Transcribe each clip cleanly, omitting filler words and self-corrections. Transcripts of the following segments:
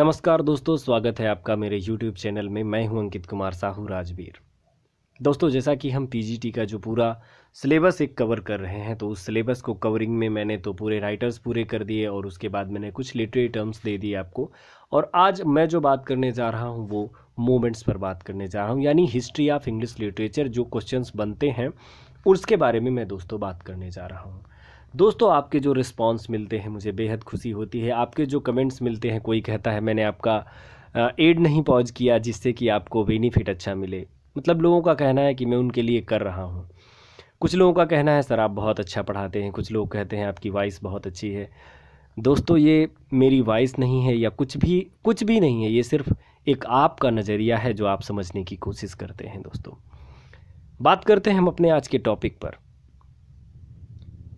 नमस्कार दोस्तों, स्वागत है आपका मेरे YouTube चैनल में। मैं हूं अंकित कुमार साहू राजवीर। दोस्तों, जैसा कि हम PGT का जो पूरा सिलेबस एक कवर कर रहे हैं, तो उस सिलेबस को कवरिंग में मैंने तो पूरे राइटर्स पूरे कर दिए और उसके बाद मैंने कुछ लिटरेरी टर्म्स दे दिए आपको। और आज मैं जो बात करने जा रहा हूँ वो मोमेंट्स पर बात करने जा रहा हूँ, यानी हिस्ट्री ऑफ इंग्लिश लिटरेचर जो क्वेश्चंस बनते हैं उसके बारे में मैं दोस्तों बात करने जा रहा हूँ। दोस्तों, आपके जो रिस्पॉन्स मिलते हैं मुझे बेहद खुशी होती है, आपके जो कमेंट्स मिलते हैं। कोई कहता है मैंने आपका एड नहीं पॉज किया जिससे कि आपको बेनिफिट अच्छा मिले, मतलब लोगों का कहना है कि मैं उनके लिए कर रहा हूँ। कुछ लोगों का कहना है सर आप बहुत अच्छा पढ़ाते हैं, कुछ लोग कहते हैं आपकी वॉइस बहुत अच्छी है। दोस्तों, ये मेरी वॉइस नहीं है या कुछ भी नहीं है, ये सिर्फ एक आपका नज़रिया है जो आप समझने की कोशिश करते हैं। दोस्तों, बात करते हैं हम अपने आज के टॉपिक पर।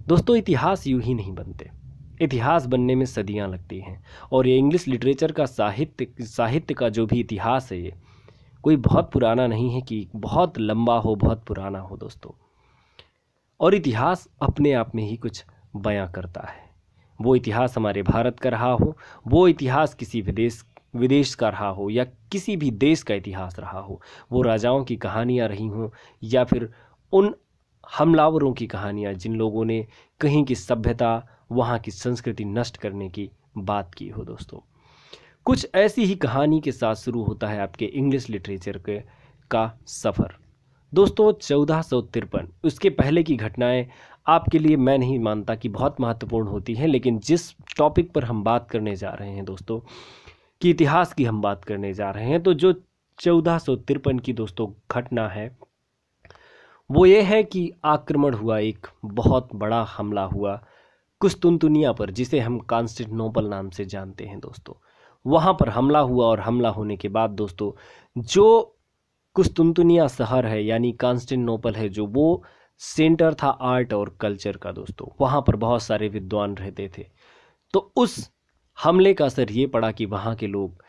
दोस्तों, इतिहास यूं ही नहीं बनते, इतिहास बनने में सदियां लगती हैं। और ये इंग्लिश लिटरेचर का साहित्य का जो भी इतिहास है ये कोई बहुत पुराना नहीं है कि बहुत लंबा हो, बहुत पुराना हो। दोस्तों, और इतिहास अपने आप में ही कुछ बयां करता है। वो इतिहास हमारे भारत का रहा हो, वो इतिहास किसी विदेश का रहा हो, या किसी भी देश का इतिहास रहा हो, वो राजाओं की कहानियाँ रही हों या फिर उन हमलावरों की कहानियाँ जिन लोगों ने कहीं की सभ्यता, वहाँ की संस्कृति नष्ट करने की बात की हो। दोस्तों, कुछ ऐसी ही कहानी के साथ शुरू होता है आपके इंग्लिश लिटरेचर का सफ़र। दोस्तों, 1453 उसके पहले की घटनाएं आपके लिए मैं नहीं मानता कि बहुत महत्वपूर्ण होती हैं, लेकिन जिस टॉपिक पर हम बात करने जा रहे हैं दोस्तों, कि इतिहास की हम बात करने जा रहे हैं, तो जो 1453 की दोस्तों घटना है वो ये है कि आक्रमण हुआ, एक बहुत बड़ा हमला हुआ कुस्तुनतुनिया पर, जिसे हम कांस्टेंटिनोपल नाम से जानते हैं। दोस्तों, वहाँ पर हमला हुआ और हमला होने के बाद दोस्तों जो कुस्तुनतुनिया शहर है यानी कांस्टेंटिनोपल है, जो वो सेंटर था आर्ट और कल्चर का। दोस्तों, वहाँ पर बहुत सारे विद्वान रहते थे, तो उस हमले का असर ये पड़ा कि वहाँ के लोग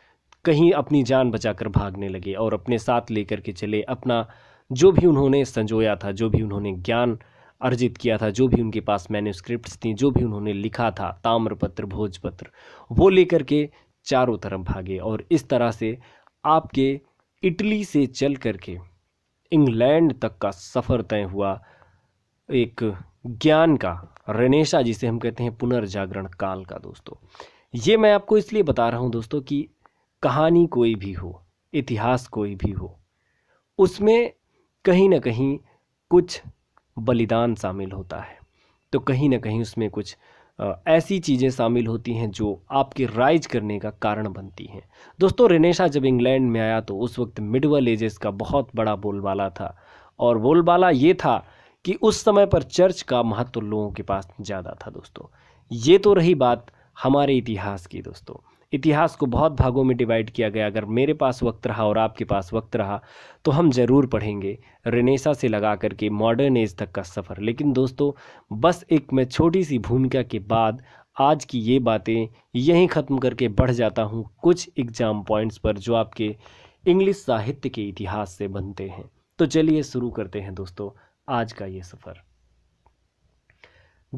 कहीं अपनी जान बचाकर भागने लगे और अपने साथ लेकर के चले अपना जो भी उन्होंने संजोया था, जो भी उन्होंने ज्ञान अर्जित किया था, जो भी उनके पास मैन्युस्क्रिप्ट्स थी, जो भी उन्होंने लिखा था, ताम्रपत्र, भोजपत्र, वो लेकर के चारों तरफ भागे। और इस तरह से आपके इटली से चल करके इंग्लैंड तक का सफ़र तय हुआ एक ज्ञान का, रेनेसा जिसे हम कहते हैं पुनर्जागरण काल का। दोस्तों, ये मैं आपको इसलिए बता रहा हूँ दोस्तों कि कहानी कोई भी हो, इतिहास कोई भी हो, उसमें कहीं ना कहीं कुछ बलिदान शामिल होता है, तो कहीं ना कहीं उसमें कुछ ऐसी चीज़ें शामिल होती हैं जो आपके राइज करने का कारण बनती हैं। दोस्तों, रेनेसा जब इंग्लैंड में आया तो उस वक्त मिडल एजेस का बहुत बड़ा बोलबाला था, और बोलबाला ये था कि उस समय पर चर्च का महत्व लोगों के पास ज़्यादा था। दोस्तों, ये तो रही बात हमारे इतिहास की। दोस्तों, इतिहास को बहुत भागों में डिवाइड किया गया। अगर मेरे पास वक्त रहा और आपके पास वक्त रहा तो हम ज़रूर पढ़ेंगे रेनेसा से लगा करके मॉडर्न एज तक का सफ़र। लेकिन दोस्तों, बस एक मैं छोटी सी भूमिका के बाद आज की ये बातें यहीं ख़त्म करके बढ़ जाता हूँ कुछ एग्ज़ाम पॉइंट्स पर जो आपके इंग्लिश साहित्य के इतिहास से बनते हैं। तो चलिए शुरू करते हैं दोस्तों आज का ये सफ़र।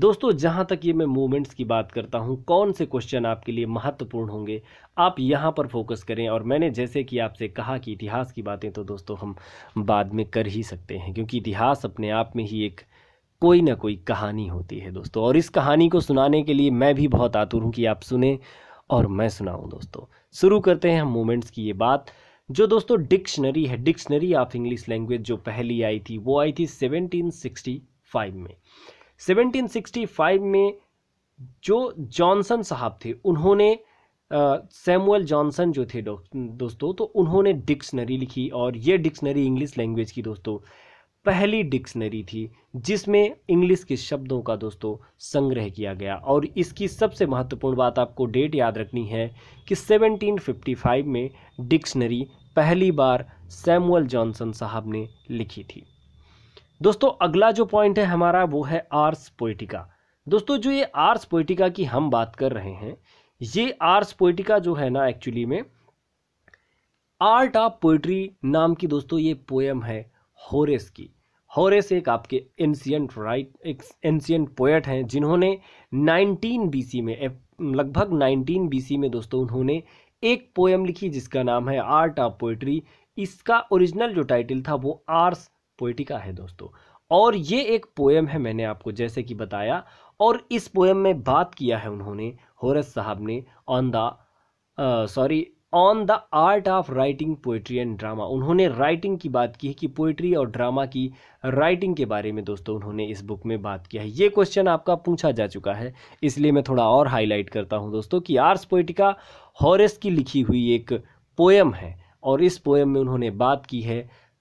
दोस्तों, जहाँ तक ये मैं मूवमेंट्स की बात करता हूँ, कौन से क्वेश्चन आपके लिए महत्वपूर्ण होंगे, आप यहाँ पर फोकस करें। और मैंने जैसे कि आपसे कहा कि इतिहास की बातें तो दोस्तों हम बाद में कर ही सकते हैं, क्योंकि इतिहास अपने आप में ही एक कोई ना कोई कहानी होती है दोस्तों। और इस कहानी को सुनाने के लिए मैं भी बहुत आतुर हूँ कि आप सुने और मैं सुनाऊँ। दोस्तों, शुरू करते हैं हम मूवमेंट्स की ये बात। जो दोस्तों डिक्शनरी है, डिक्शनरी ऑफ इंग्लिश लैंग्वेज जो पहली आई थी वो आई थी 1765 में। 1765 में जो जॉनसन साहब थे, उन्होंने सैमुअल जॉनसन जो थे दोस्तों, तो उन्होंने डिक्शनरी लिखी, और ये डिक्शनरी इंग्लिश लैंग्वेज की दोस्तों पहली डिक्शनरी थी जिसमें इंग्लिश के शब्दों का दोस्तों संग्रह किया गया। और इसकी सबसे महत्वपूर्ण बात आपको डेट याद रखनी है कि 1755 में डिक्शनरी पहली बार सैमुअल जॉनसन साहब ने लिखी थी। दोस्तों, अगला जो पॉइंट है हमारा वो है आर्स पोएटिका। दोस्तों, जो ये आर्स पोएटिका की हम बात कर रहे हैं, ये आर्स पोएटिका जो है ना, एक्चुअली में आर्ट ऑफ पोइट्री नाम की दोस्तों ये पोएम है होरेस की। होरेस एक आपके एंशियंट पोएट हैं जिन्होंने 19 BC में लगभग 19 BC में दोस्तों उन्होंने एक पोएम लिखी जिसका नाम है आर्ट ऑफ पोएट्री। इसका ओरिजिनल जो टाइटल था वो आर्स पोएटिका है दोस्तों, और ये एक पोएम है, मैंने आपको जैसे कि बताया। और इस पोएम में बात किया है उन्होंने, होरस साहब ने, on the art of writing poetry and drama. उन्होंने राइटिंग की बात की है कि पोएट्री और ड्रामा की राइटिंग के बारे में दोस्तों उन्होंने इस बुक में बात किया है। ये क्वेश्चन आपका पूछा जा चुका है, इसलिए मैं थोड़ा और हाईलाइट करता हूं दोस्तों कि आर्स पोएटिका होरेस की लिखी हुई एक पोएम है, और इस पोएम में उन्होंने बात की है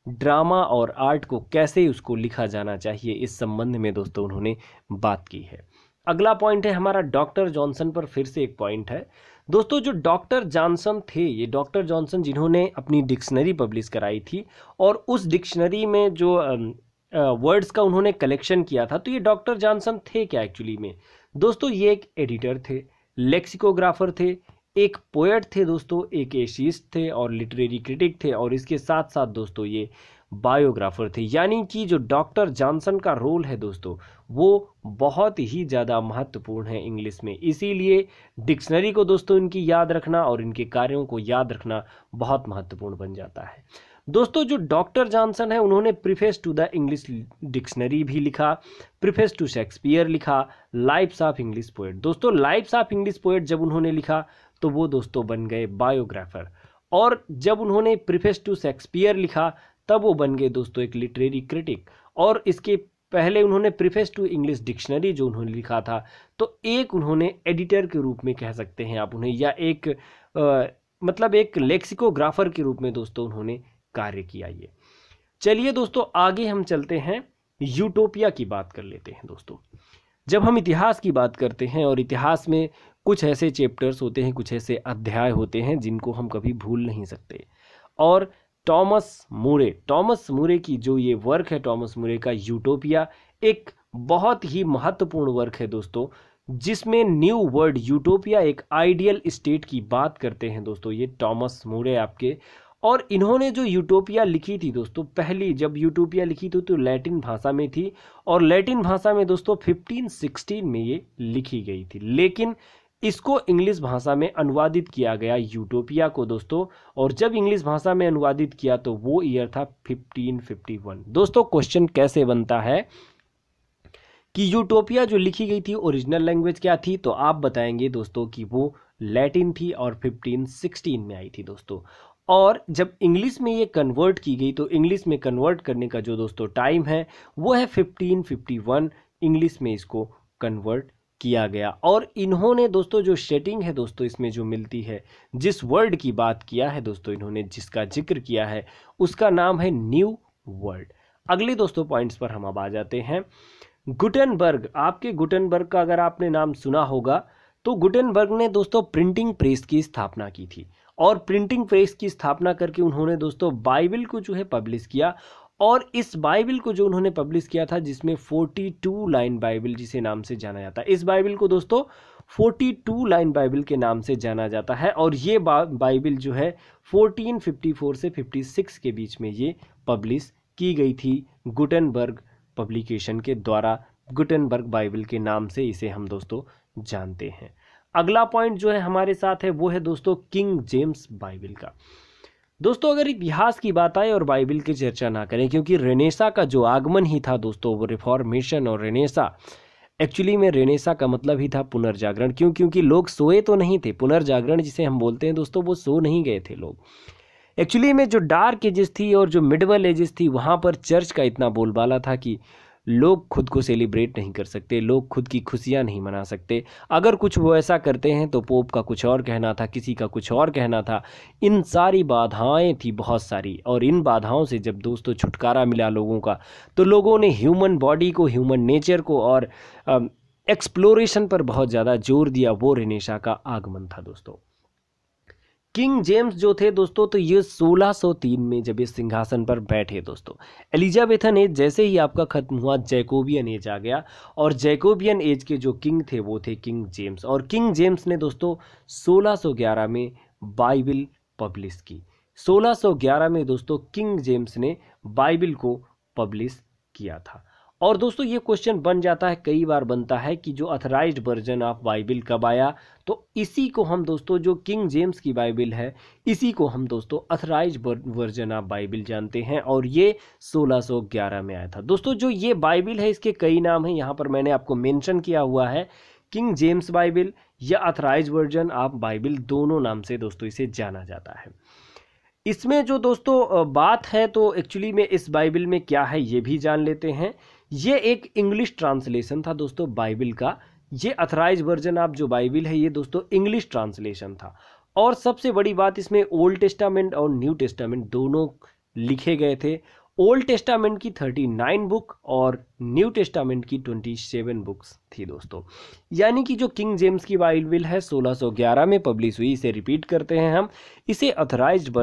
ड्रामा और आर्ट को कैसे उसको लिखा जाना चाहिए, इस संबंध में दोस्तों उन्होंने बात की है। अगला पॉइंट है हमारा डॉक्टर जॉनसन पर फिर से एक पॉइंट है दोस्तों। जो डॉक्टर जॉनसन थे, ये डॉक्टर जॉनसन जिन्होंने अपनी डिक्शनरी पब्लिश कराई थी और उस डिक्शनरी में जो वर्ड्स का उन्होंने कलेक्शन किया था, तो ये डॉक्टर जॉनसन थे क्या एक्चुअली में दोस्तों? ये एक एडिटर थे, लेक्सिकोग्राफर थे, एक पोएट थे दोस्तों, एक एशिस्ट थे और लिटरेरी क्रिटिक थे, और इसके साथ साथ दोस्तों ये बायोग्राफर थे। यानी कि जो डॉक्टर जॉनसन का रोल है दोस्तों वो बहुत ही ज़्यादा महत्वपूर्ण है इंग्लिश में, इसीलिए डिक्शनरी को दोस्तों इनकी याद रखना और इनके कार्यों को याद रखना बहुत महत्वपूर्ण बन जाता है दोस्तों। जो डॉक्टर जॉनसन है उन्होंने preface to the English dictionary भी लिखा, प्रीफेस टू शेक्सपियर लिखा, लाइफ्स ऑफ इंग्लिश पोएट। दोस्तों लाइफ्स ऑफ इंग्लिश पोएट जब उन्होंने लिखा तो वो दोस्तों बन गए बायोग्राफर, और जब उन्होंने प्रीफेस टू शेक्सपियर लिखा तब वो बन गए दोस्तों एक लिटरेरी क्रिटिक। और इसके पहले उन्होंने प्रीफेस टू इंग्लिश डिक्शनरी जो उन्होंने लिखा था, तो एक उन्होंने एडिटर के रूप में कह सकते हैं आप उन्हें, या एक मतलब एक लेक्सिकोग्राफर के रूप में दोस्तों उन्होंने कार्य किया। ये चलिए दोस्तों आगे हम चलते हैं, यूटोपिया की बात कर लेते हैं दोस्तों। जब हम इतिहास की बात करते हैं, और इतिहास में कुछ ऐसे चैप्टर्स होते हैं, कुछ ऐसे अध्याय होते हैं जिनको हम कभी भूल नहीं सकते, और टॉमस मूरे की जो ये वर्क है, टॉमस मूरे का यूटोपिया, एक बहुत ही महत्वपूर्ण वर्क है दोस्तों, जिसमें न्यू वर्ड यूटोपिया एक आइडियल स्टेट की बात करते हैं दोस्तों। ये टॉमस मूरे आपके, और इन्होंने जो यूटोपिया लिखी थी दोस्तों, पहली जब यूटोपिया लिखी थी तो लैटिन भाषा में थी, और लैटिन भाषा में दोस्तों 1516 में ये लिखी गई थी, लेकिन इसको इंग्लिश भाषा में अनुवादित किया गया यूटोपिया को दोस्तों। और जब इंग्लिश भाषा में अनुवादित किया तो वो ईयर था 1551। दोस्तों क्वेश्चन कैसे बनता है कि यूटोपिया जो लिखी गई थी ओरिजिनल लैंग्वेज क्या थी, तो आप बताएंगे दोस्तों कि वो लैटिन थी और 1516 में आई थी दोस्तों। और जब इंग्लिश में ये कन्वर्ट की गई तो इंग्लिश में कन्वर्ट करने का जो दोस्तों टाइम है वो है 1551, इंग्लिश में इसको कन्वर्ट किया गया। और इन्होंने दोस्तों जो सेटिंग है दोस्तों इसमें जो मिलती है, जिस वर्ड की बात किया है दोस्तों, इन्होंने जिसका जिक्र किया है उसका नाम है न्यू वर्ड। अगले दोस्तों पॉइंट्स पर हम अब आ जाते हैं। गुटेनबर्ग, आपके गुटेनबर्ग का अगर आपने नाम सुना होगा तो गुटेनबर्ग ने दोस्तों प्रिंटिंग प्रेस की स्थापना की थी, और प्रिंटिंग प्रेस की स्थापना करके उन्होंने दोस्तों बाइबल को जो है पब्लिश किया, और इस बाइबल को जो उन्होंने पब्लिश किया था जिसमें 42 लाइन बाइबल जिसे नाम से जाना जाता है, इस बाइबल को दोस्तों 42 लाइन बाइबल के नाम से जाना जाता है। और ये बाइबल जो है 1454 से 56 के बीच में ये पब्लिश की गई थी गुटेनबर्ग पब्लिकेशन के द्वारा, गुटेनबर्ग बाइबल के नाम से इसे हम दोस्तों जानते हैं। अगला पॉइंट जो है हमारे साथ है वो है दोस्तों किंग जेम्स बाइबल का। दोस्तों अगर इतिहास की बात आए और बाइबल की चर्चा ना करें, क्योंकि रेनेसा का जो आगमन ही था दोस्तों, वो रिफॉर्मेशन और रेनेसा, एक्चुअली में रेनेसा का मतलब ही था पुनर्जागरण। क्यों? क्योंकि लोग सोए तो नहीं थे, पुनर्जागरण जिसे हम बोलते हैं दोस्तों, वो सो नहीं गए थे लोग एक्चुअली में। जो डार्क एजेस थी और जो मिडवल एजेस थी, वहाँ पर चर्च का इतना बोलबाला था कि लोग खुद को सेलिब्रेट नहीं कर सकते, लोग खुद की खुशियाँ नहीं मना सकते। अगर कुछ वो ऐसा करते हैं तो पोप का कुछ और कहना था, किसी का कुछ और कहना था। इन सारी बाधाएं थी बहुत सारी, और इन बाधाओं से जब दोस्तों छुटकारा मिला लोगों का, तो लोगों ने ह्यूमन बॉडी को, ह्यूमन नेचर को और एक्सप्लोरेशन पर बहुत ज़्यादा जोर दिया। वो रेनेसा का आगमन था दोस्तों। किंग जेम्स जो थे दोस्तों, तो ये 1603 में जब ये सिंहासन पर बैठे दोस्तों, एलिजाबेथन एज जैसे ही आपका ख़त्म हुआ, जैकोबियन एज आ गया, और जैकोबियन एज के जो किंग थे वो थे किंग जेम्स। और किंग जेम्स ने दोस्तों 1611 में बाइबिल पब्लिश की। 1611 में दोस्तों किंग जेम्स ने बाइबिल को पब्लिश किया था। और दोस्तों ये क्वेश्चन बन जाता है, कई बार बनता है कि जो ऑथराइज्ड वर्जन ऑफ बाइबिल कब आया, तो इसी को हम दोस्तों, जो किंग जेम्स की बाइबिल है, इसी को हम दोस्तों ऑथराइज्ड वर्जन ऑफ बाइबिल जानते हैं और ये 1611 में आया था। दोस्तों जो ये बाइबिल है इसके कई नाम हैं, यहाँ पर मैंने आपको मेंशन किया हुआ है, किंग जेम्स बाइबिल या ऑथराइज्ड वर्जन ऑफ बाइबिल, दोनों नाम से दोस्तों इसे जाना जाता है। इसमें जो दोस्तों बात है, तो एक्चुअली में इस बाइबिल में क्या है ये भी जान लेते हैं। ये एक इंग्लिश ट्रांसलेशन था दोस्तों बाइबिल का, ये ऑथराइज्ड वर्जन आप जो बाइबिल है ये दोस्तों इंग्लिश ट्रांसलेशन था। और सबसे बड़ी बात इसमें ओल्ड टेस्टामेंट और न्यू टेस्टामेंट दोनों लिखे गए थे। ओल्ड टेस्टामेंट की 39 बुक और न्यू टेस्टामेंट की 27 बुक्स थी दोस्तों। यानी कि जो किंग जेम्स की बाइबिल है 1611 में पब्लिश हुई, इसे रिपीट करते हैं हम, इसे ऑथराइज्ड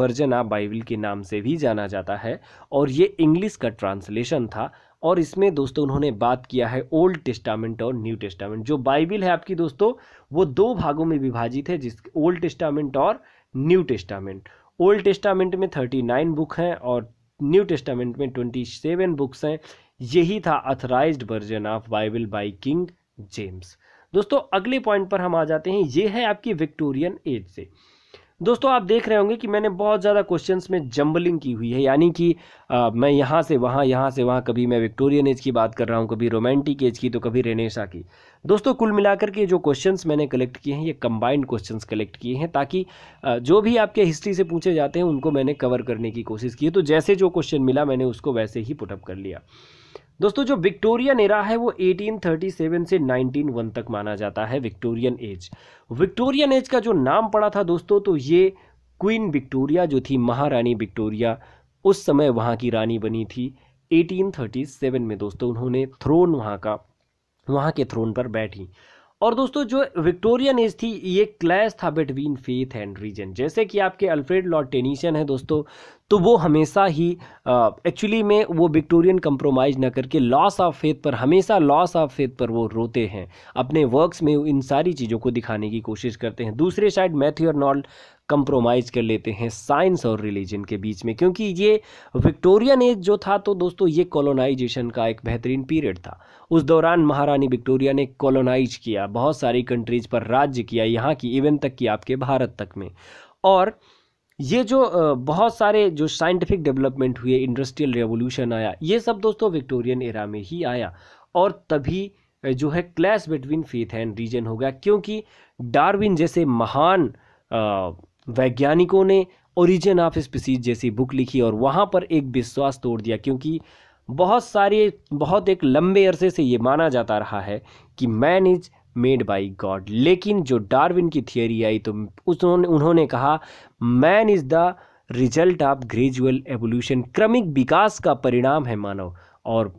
वर्जन ऑफ बाइबिल के नाम से भी जाना जाता है और ये इंग्लिश का ट्रांसलेशन था। और इसमें दोस्तों उन्होंने बात किया है ओल्ड टेस्टामेंट और न्यू टेस्टामेंट। जो बाइबिल है आपकी दोस्तों वो दो भागों में विभाजित है, जिस ओल्ड टेस्टामेंट और न्यू टेस्टामेंट। ओल्ड टेस्टामेंट में 39 बुक हैं और न्यू टेस्टामेंट में 27 बुक्स हैं। यही था authorised version of Bible by king James. दोस्तों अगले पॉइंट पर हम आ जाते हैं, ये है आपकी विक्टोरियन एज से। दोस्तों आप देख रहे होंगे कि मैंने बहुत ज़्यादा क्वेश्चंस में जंबलिंग की हुई है, यानी कि मैं यहाँ से वहाँ, कभी मैं विक्टोरियन एज की बात कर रहा हूँ, कभी रोमांटिक एज की, तो कभी रेनेसां की। दोस्तों कुल मिलाकर के जो क्वेश्चंस मैंने कलेक्ट किए हैं ये कंबाइंड क्वेश्चंस कलेक्ट किए हैं, ताकि जो भी आपके हिस्ट्री से पूछे जाते हैं उनको मैंने कवर करने की कोशिश की है। तो जैसे जो क्वेश्चन मिला मैंने उसको वैसे ही पुटअप कर लिया। दोस्तों जो विक्टोरियन एरा है वो 1837 से 1901 तक माना जाता है विक्टोरियन एज। विक्टोरियन एज का जो नाम पड़ा था दोस्तों, तो ये क्वीन विक्टोरिया जो थी, महारानी विक्टोरिया उस समय वहाँ की रानी बनी थी। 1837 में दोस्तों उन्होंने थ्रोन, वहाँ के थ्रोन पर बैठी। और दोस्तों जो विक्टोरियन एज थी ये क्लैश था बिटवीन फेथ एंड रीजन। जैसे कि आपके अल्फ्रेड लॉर्ड टेनिसन है दोस्तों, तो वो हमेशा ही एक्चुअली में वो विक्टोरियन कंप्रोमाइज़ ना करके लॉस ऑफ फेथ पर, हमेशा लॉस ऑफ फेथ पर वो रोते हैं, अपने वर्क्स में इन सारी चीज़ों को दिखाने की कोशिश करते हैं। दूसरे साइड मैथ्यू आर्नोल्ड कंप्रोमाइज़ कर लेते हैं साइंस और रिलीजन के बीच में, क्योंकि ये विक्टोरियन एज जो था तो दोस्तों ये कॉलोनाइजेशन का एक बेहतरीन पीरियड था। उस दौरान महारानी विक्टोरिया ने कॉलोनाइज किया, बहुत सारी कंट्रीज पर राज्य किया, यहाँ की इवन तक कि आपके भारत तक में। और ये जो बहुत सारे जो साइंटिफिक डेवलपमेंट हुए, इंडस्ट्रियल रेवोल्यूशन आया, ये सब दोस्तों विक्टोरियन एरा में ही आया। और तभी जो है clash between faith and reason हो गया, क्योंकि डार्विन जैसे महान वैज्ञानिकों ने ओरिजिन ऑफ स्पीसीज जैसी बुक लिखी और वहाँ पर एक विश्वास तोड़ दिया, क्योंकि बहुत एक लंबे अरसे से ये माना जाता रहा है कि man is made by God. लेकिन जो डार्विन की थियरी आई तो उन्होंने कहा man is the result of gradual evolution, क्रमिक विकास का परिणाम है मानव। और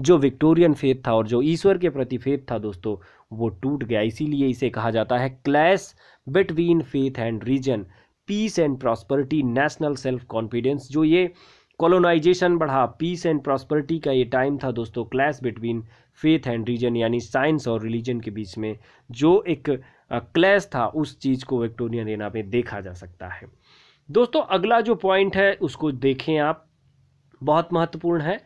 जो विक्टोरियन फेथ था और जो ईश्वर के प्रति फेथ था दोस्तों वो टूट गया, इसीलिए इसे कहा जाता है clash between faith and reason, peace and prosperity, national self confidence. जो ये कॉलोनाइजेशन बढ़ा, पीस एंड प्रॉस्पर्टी का ये टाइम था दोस्तों, clash between faith and reason यानी साइंस और रिलीजन के बीच में जो एक क्लैश था, उस चीज़ को विक्टोरियन एरा में देखा जा सकता है। दोस्तों अगला जो पॉइंट है उसको देखें आप, बहुत महत्वपूर्ण है,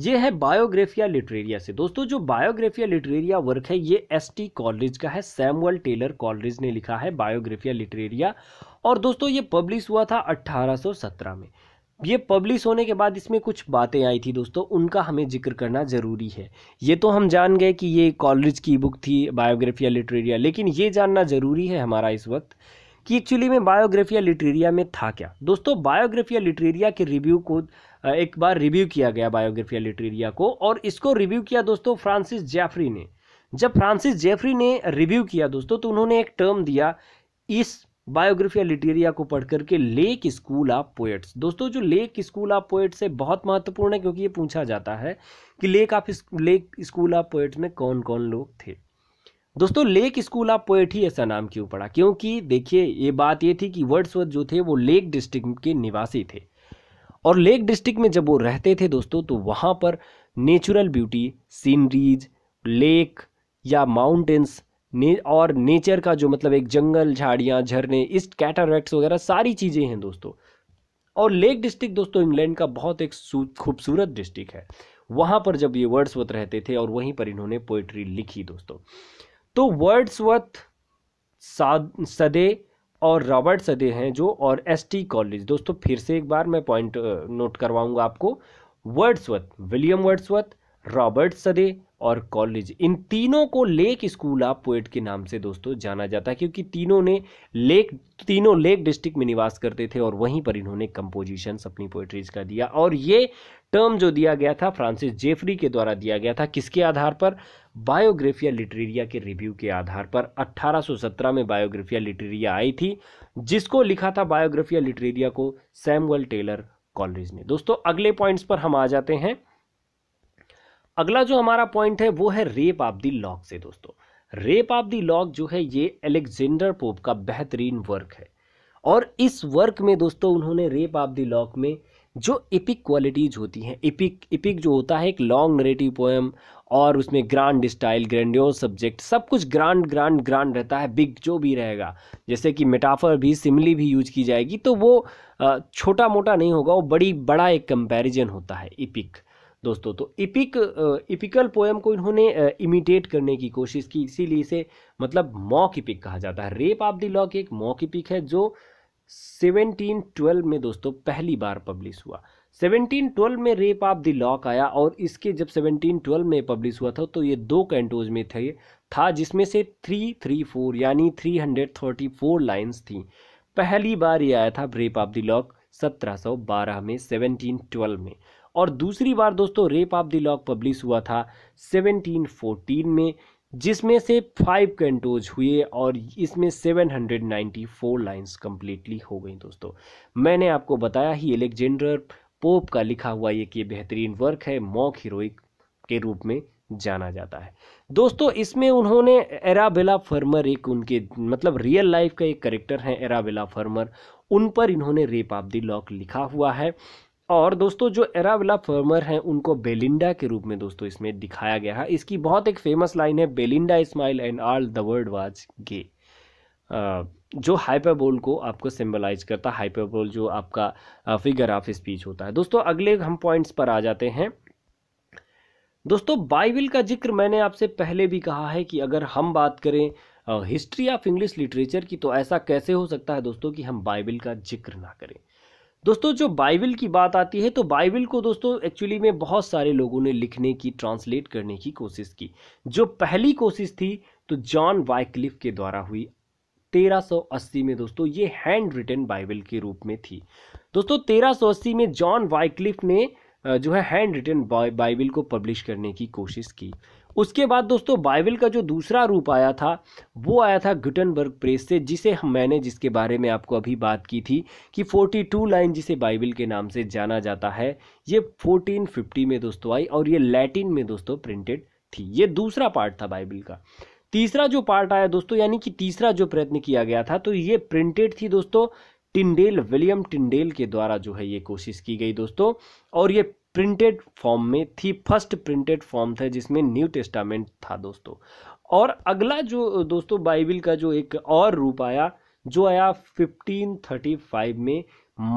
ये है बायोग्राफिया लिटरेरिया से। दोस्तों जो बायोग्राफिया लिटरेरिया वर्क है ये एसटी कॉलरिज का है, सैमुअल टेलर कॉलरिज ने लिखा है बायोग्राफिया लिटरेरिया। और दोस्तों ये पब्लिश हुआ था 1817 में। ये पब्लिश होने के बाद इसमें कुछ बातें आई थी दोस्तों, उनका हमें जिक्र करना ज़रूरी है। ये तो हम जान गए कि ये कॉलरिज की बुक थी बायोग्राफिया लिटरेरिया, लेकिन ये जानना ज़रूरी है हमारा इस वक्त कि एक्चुअली में बायोग्राफिया लिटरेरिया में था क्या। दोस्तों बायोग्राफिया लिटरेरिया के रिव्यू को एक बार रिव्यू किया गया, बायोग्राफिया लिटरेरिया को, और इसको रिव्यू किया दोस्तों फ्रांसिस जेफरी ने। जब फ्रांसिस जेफरी ने रिव्यू किया दोस्तों तो उन्होंने एक टर्म दिया इस बायोग्राफिया लिटरेरिया को पढ़ करके, लेक स्कूल ऑफ पोएट्स। दोस्तों जो लेक स्कूल ऑफ पोएट्स है बहुत महत्वपूर्ण है, क्योंकि ये पूछा जाता है कि लेक स्कूल ऑफ पोएट्स में कौन कौन लोग थे। दोस्तों लेक स्कूल ऑफ पोएट ही ऐसा नाम क्यों पड़ा, क्योंकि देखिए ये बात ये थी कि वर्ड्सवर्थ जो थे वो लेक डिस्ट्रिक्ट के निवासी थे, और लेक डिस्ट्रिक्ट में जब वो रहते थे दोस्तों तो वहाँ पर नेचुरल ब्यूटी, सीनरीज, लेक या माउंटेन्स और नेचर का जो मतलब एक जंगल, झाड़ियाँ, झरने, इस कैटरैक्ट्स वगैरह सारी चीज़ें हैं दोस्तों। और लेक डिस्ट्रिक्ट दोस्तों इंग्लैंड का बहुत एक खूबसूरत डिस्ट्रिक्ट है। वहाँ पर जब ये वर्ड्सवर्थ रहते थे और वहीं पर इन्होंने पोइट्री लिखी दोस्तों। तो वर्ड्सवर्थ सदे और रॉबर्ट सदे हैं जो, और एसटी कॉलेज दोस्तों, फिर से एक बार मैं पॉइंट नोट करवाऊंगा आपको, वर्ड्सवर्थ, विलियम वर्ड्सवर्थ, रॉबर्ट सदे और कॉलेज, इन तीनों को लेक स्कूल ऑफ पोएट के नाम से दोस्तों जाना जाता है क्योंकि तीनों लेक डिस्ट्रिक्ट में निवास करते थे और वहीं पर इन्होंने कंपोजिशंस अपनी पोएट्रीज का दिया। और ये टर्म जो दिया गया था फ्रांसिस जेफरी के द्वारा दिया गया था, किसके आधार पर? बायोग्राफिया लिटरेरिया के रिव्यू के आधार पर। 1817 में बायोग्राफिया लिटरेरिया आई थी, जिसको लिखा था बायोग्राफिया लिटरेरिया को सैमुअल टेलर कॉलेरिज ने। दोस्तों अगले पॉइंट्स पर हम आ जाते हैं। अगला जो हमारा पॉइंट है वो है रेप ऑफ द लॉक से दोस्तों। रेप ऑफ द लॉक जो है ये एलेक्जेंडर पोप का बेहतरीन वर्क है और इस वर्क में दोस्तों उन्होंने रेप ऑफ द लॉक में जो एपिक क्वालिटीज होती हैं, एपिक जो होता है एक लॉन्ग नरेटिव पोएम और उसमें ग्रांड स्टाइल, ग्रैंडियोस सब्जेक्ट, सब कुछ ग्रांड रहता है, बिग जो भी रहेगा, जैसे कि मेटाफर भी, सिमिली भी यूज की जाएगी, तो वो छोटा मोटा नहीं होगा, वो बड़ा एक कंपैरिजन होता है एपिक दोस्तों। तो इपिकल पोएम को इन्होंने इमिटेट करने की कोशिश की, इसीलिए इसे मतलब मॉक इपिक कहा जाता है। रेप ऑफ द लॉक एक मॉक इपिक है जो 1712 में दोस्तों पहली बार पब्लिश हुआ। 1712 में रेप ऑफ द लॉक आया और इसके जब 1712 में पब्लिश हुआ था तो ये 2 कैंटोज में था जिसमें से 334 यानी 334 लाइन्स थी। पहली बार ये आया था रेप ऑफ द लॉक 1712 में, 1712 में, और दूसरी बार दोस्तों rape of the lock publish हुआ था 1714 में, जिसमें से 5 कैंटोज हुए और इसमें 794 लाइन्स कम्प्लीटली हो गई दोस्तों। मैंने आपको बताया ही एलेक्जेंडर पोप का लिखा हुआ ये कि बेहतरीन वर्क है, मॉक हीरोइक के रूप में जाना जाता है दोस्तों। इसमें उन्होंने एराबेला फर्मर, एक उनके मतलब रियल लाइफ का एक करेक्टर है एराबेला फर्मर, उन पर इन्होंने रेप ऑफ द लॉक लिखा हुआ है। और दोस्तों जो एराबेला फर्मर हैं उनको बेलिंडा के रूप में दोस्तों इसमें दिखाया गया है। इसकी बहुत एक फेमस लाइन है, Belinda smile and all the world was gay, जो हाइपरबोल को आपको सिंबलाइज करता है। हाइपरबोल जो आपका फिगर ऑफ स्पीच होता है। दोस्तों अगले हम पॉइंट्स पर आ जाते हैं। दोस्तों बाइबिल का जिक्र मैंने आपसे पहले भी कहा है कि अगर हम बात करें हिस्ट्री ऑफ इंग्लिश लिटरेचर की तो ऐसा कैसे हो सकता है दोस्तों कि हम बाइबिल का जिक्र ना करें। दोस्तों जो बाइबिल की बात आती है तो बाइबिल को दोस्तों एक्चुअली में बहुत सारे लोगों ने लिखने की, ट्रांसलेट करने की कोशिश की। जो पहली कोशिश थी तो जॉन वाइक्लिफ के द्वारा हुई 1380 में दोस्तों, ये हैंड रिटन बाइबिल के रूप में थी। दोस्तों 1380 में जॉन वाइक्लिफ ने जो है हैंड रिटन बाइबिल को पब्लिश करने की कोशिश की। उसके बाद दोस्तों बाइबिल का जो दूसरा रूप आया था वो आया था गुटनबर्ग प्रेस से, जिसके बारे में आपको अभी बात की थी कि 42 लाइन जिसे बाइबिल के नाम से जाना जाता है, ये 1450 में दोस्तों आई और ये लैटिन में दोस्तों प्रिंटेड थी। ये दूसरा पार्ट था बाइबिल का। तीसरा जो पार्ट आया दोस्तों, यानी कि तीसरा जो प्रयत्न किया गया था तो ये प्रिंटेड थी दोस्तों, टिंडेल, विलियम टिंडेल के द्वारा जो है ये कोशिश की गई दोस्तों, और ये प्रिंटेड फॉर्म में थी, फर्स्ट प्रिंटेड फॉर्म था जिसमें न्यू टेस्टामेंट था दोस्तों। और अगला जो दोस्तों बाइबिल का जो एक और रूप आया, जो आया 1535 में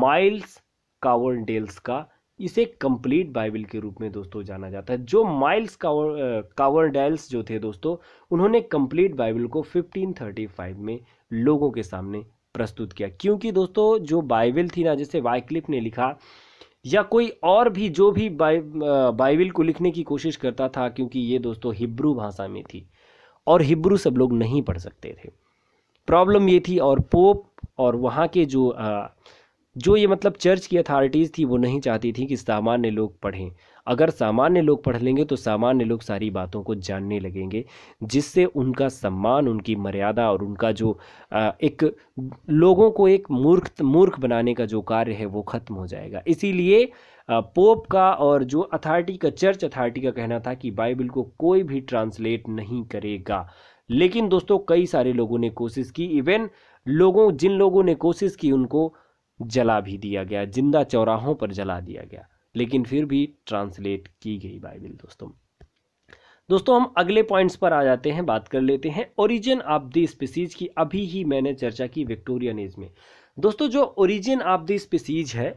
माइल्स कावर्डेल्स का, इसे कंप्लीट बाइबिल के रूप में दोस्तों जाना जाता है। जो माइल्स कावर्डेल्स जो थे दोस्तों, उन्होंने कंप्लीट बाइबिल को 1535 में लोगों के सामने प्रस्तुत किया, क्योंकि दोस्तों जो बाइबिल थी ना, जैसे वाइक्लिफ ने लिखा या कोई और भी जो भी बाइबिल को लिखने की कोशिश करता था, क्योंकि ये दोस्तों हिब्रू भाषा में थी और हिब्रू सब लोग नहीं पढ़ सकते थे, प्रॉब्लम ये थी। और पोप और वहाँ के जो ये मतलब चर्च की अथॉरिटीज़ थी, वो नहीं चाहती थी कि सामान्य लोग पढ़ें। अगर सामान्य लोग पढ़ लेंगे तो सामान्य लोग सारी बातों को जानने लगेंगे, जिससे उनका सम्मान, उनकी मर्यादा और उनका जो एक लोगों को एक मूर्ख बनाने का जो कार्य है वो ख़त्म हो जाएगा। इसीलिए पोप का और जो अथॉरिटी का, चर्च अथॉरिटी का कहना था कि बाइबल को कोई भी ट्रांसलेट नहीं करेगा। लेकिन दोस्तों कई सारे लोगों ने कोशिश की, इवन जिन लोगों ने कोशिश की उनको जला भी दिया गया, जिंदा चौराहों पर जला दिया गया, लेकिन फिर भी ट्रांसलेट की गई बाइबिल दोस्तों। हम अगले पॉइंट्स पर आ जाते हैं, बात कर लेते हैं ओरिजिन ऑफ द स्पीसीज की। अभी ही मैंने चर्चा की विक्टोरियन एज में दोस्तों, जो ओरिजिन ऑफ द स्पीसीज है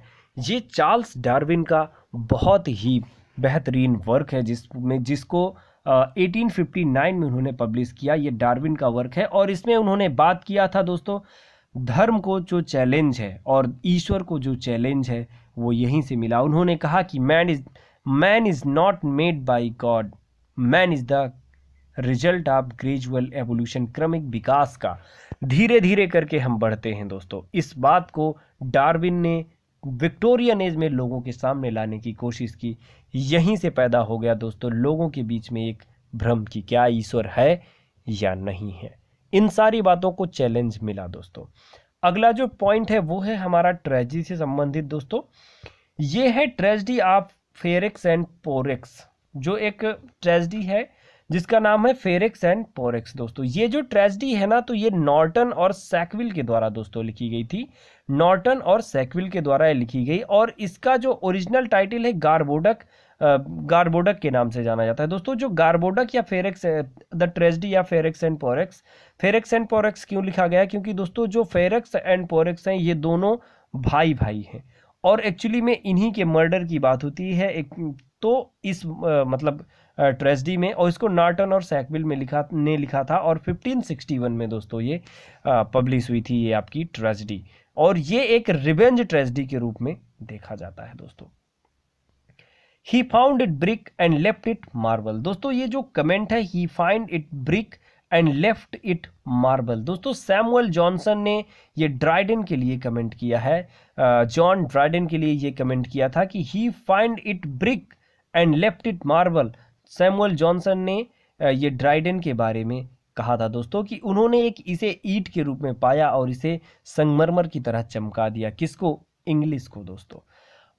ये चार्ल्स डार्विन का बहुत ही बेहतरीन वर्क है जिसमें जिसको 1859 में उन्होंने पब्लिश किया। ये डार्विन का वर्क है और इसमें उन्होंने बात किया था दोस्तों धर्म को जो चैलेंज है और ईश्वर को जो चैलेंज है वो यहीं से मिला। उन्होंने कहा कि man is not made by God, man is the result of gradual evolution, क्रमिक विकास का, धीरे धीरे करके हम बढ़ते हैं दोस्तों। इस बात को डार्विन ने विक्टोरियन एज में लोगों के सामने लाने की कोशिश की। यहीं से पैदा हो गया दोस्तों लोगों के बीच में एक भ्रम कि क्या ईश्वर है या नहीं है। इन सारी बातों को चैलेंज मिला दोस्तों। अगला जो पॉइंट है वो है हमारा ट्रेजेडी से संबंधित दोस्तों। ये है tragedy of Ferrex and Porrex, जो एक ट्रेजेडी है जिसका नाम है फेरेक्स एंड पोरेक्स दोस्तों। ये जो ट्रेजेडी है ना तो ये नॉर्टन और सैकविल के द्वारा दोस्तों लिखी गई थी, नॉर्टन और सैकविल के द्वारा लिखी गई, और इसका जो ओरिजिनल टाइटल है गोर्बोडक, गोर्बोडक के नाम से जाना जाता है दोस्तों। जो गोर्बोडक या फेरेक्स, द ट्रेजेडी या Ferrex and Porrex, Ferrex and Porrex क्यों लिखा गया, क्योंकि दोस्तों जो फेरेक्स एंड पोरेक्स हैं ये दोनों भाई भाई हैं और एक्चुअली में इन्हीं के मर्डर की बात होती है एक, तो इस मतलब ट्रेजेडी में, और इसको नॉर्टन और सैकविल में लिखा था और 1561 में दोस्तों ये पब्लिश हुई थी ये आपकी ट्रेजेडी, और ये एक रिवेंज ट्रेजेडी के रूप में देखा जाता है दोस्तों। He found it brick and left it marble दोस्तों, ये जो कमेंट है he find it brick and left it marble दोस्तों, सैमुअल जॉनसन ने ये ड्राइडन के लिए कमेंट किया है, जॉन ड्राइडन के लिए ये कमेंट किया था कि he find it brick and left it marble. Samuel Johnson ने ये ड्राइडन के बारे में कहा था दोस्तों कि उन्होंने एक इसे ईंट के रूप में पाया और इसे संगमरमर की तरह चमका दिया। किसको? इंग्लिश को दोस्तों।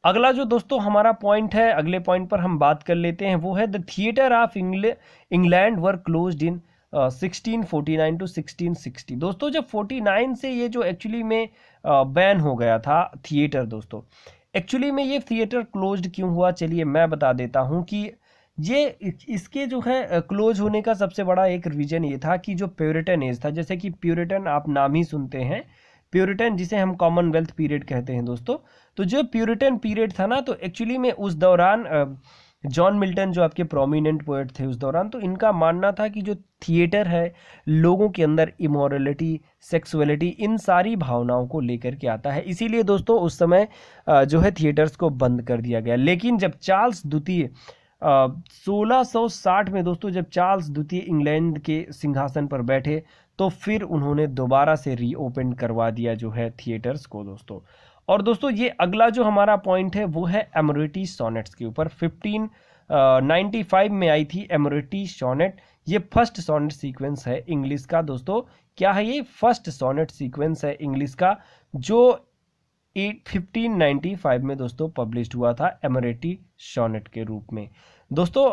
अगला जो दोस्तों हमारा पॉइंट है, अगले पॉइंट पर हम बात कर लेते हैं, वो है the theatre of England were closed in 1649 to 1660 दोस्तों। जब 49 से ये जो एक्चुअली में बैन हो गया था थिएटर दोस्तों, एक्चुअली में ये थिएटर क्लोज्ड क्यों हुआ चलिए मैं बता देता हूँ कि ये इसके जो है क्लोज होने का सबसे बड़ा एक रीजन ये था कि जो प्यूरिटन एज था, जैसे कि प्यूरिटन आप नाम ही सुनते हैं, प्यूरिटन जिसे हम कॉमनवेल्थ पीरियड कहते हैं दोस्तों, तो जो प्यूरिटन पीरियड था ना तो एक्चुअली में उस दौरान जॉन मिल्टन जो आपके प्रोमिनेंट पोएट थे उस दौरान, तो इनका मानना था कि जो थिएटर है लोगों के अंदर इमोरलिटी, सेक्सुअलिटी, इन सारी भावनाओं को लेकर के आता है, इसीलिए दोस्तों उस समय जो है थिएटर्स को बंद कर दिया गया। लेकिन जब चार्ल्स द्वितीय 1660 में दोस्तों, जब चार्ल्स द्वितीय इंग्लैंड के सिंहासन पर बैठे तो फिर उन्होंने दोबारा से रीओपन करवा दिया जो है थिएटर्स को दोस्तों। और दोस्तों ये अगला जो हमारा पॉइंट है वो है एमोरेटी सोनेट्स के ऊपर। 1595 में आई थी एमोरेटी सोनेट, ये फर्स्ट सोनेट सीक्वेंस है इंग्लिश का दोस्तों। क्या है ये? फर्स्ट सोनेट सीक्वेंस है इंग्लिश का जो 1595 में दोस्तों पब्लिश्ड हुआ था एमोरेटी सोनेट के रूप में दोस्तों।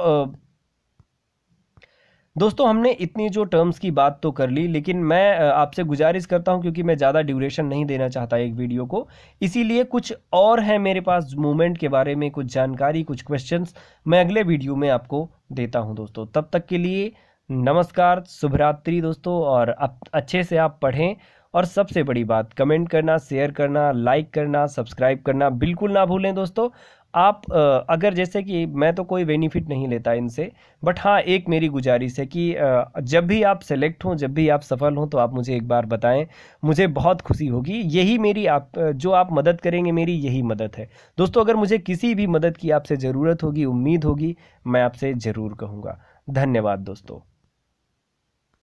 दोस्तों हमने इतनी जो टर्म्स की बात तो कर ली, लेकिन मैं आपसे गुजारिश करता हूं क्योंकि मैं ज़्यादा ड्यूरेशन नहीं देना चाहता एक वीडियो को, इसीलिए कुछ और है मेरे पास मूवमेंट के बारे में कुछ जानकारी, कुछ क्वेश्चंस मैं अगले वीडियो में आपको देता हूं दोस्तों। तब तक के लिए नमस्कार, शुभ रात्रि दोस्तों, और अच्छे से आप पढ़ें, और सबसे बड़ी बात कमेंट करना, शेयर करना, लाइक करना, सब्सक्राइब करना बिल्कुल ना भूलें दोस्तों। आप अगर जैसे कि मैं तो कोई बेनिफिट नहीं लेता इनसे, बट हाँ एक मेरी गुजारिश है कि जब भी आप सेलेक्ट हों, जब भी आप सफल हों तो आप मुझे एक बार बताएं, मुझे बहुत खुशी होगी। यही मेरी आप जो आप मदद करेंगे मेरी यही मदद है दोस्तों। अगर मुझे किसी भी मदद की आपसे ज़रूरत होगी, उम्मीद होगी, मैं आपसे ज़रूर कहूँगा। धन्यवाद दोस्तों।